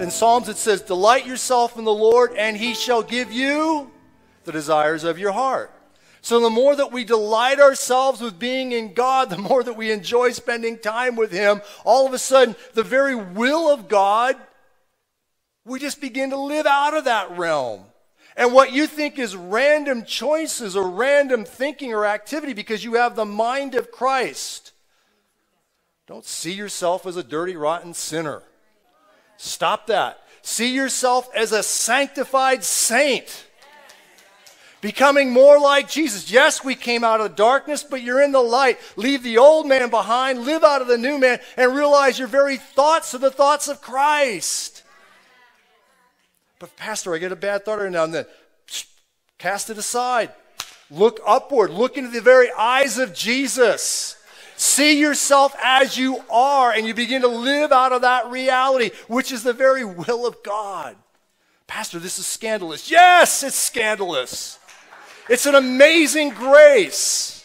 In Psalms it says, delight yourself in the Lord and he shall give you the desires of your heart. So the more that we delight ourselves with being in God, the more that we enjoy spending time with him, all of a sudden the very will of God, we just begin to live out of that realm. And what you think is random choices or random thinking or activity because you have the mind of Christ. Don't see yourself as a dirty, rotten sinner. Stop that. See yourself as a sanctified saint. Becoming more like Jesus. Yes, we came out of darkness, but you're in the light. Leave the old man behind, live out of the new man, and realize your very thoughts are the thoughts of Christ. But Pastor, I get a bad thought every now and then. Cast it aside. Look upward. Look into the very eyes of Jesus. See yourself as you are, and you begin to live out of that reality, which is the very will of God. Pastor, this is scandalous. Yes, it's scandalous. It's an amazing grace.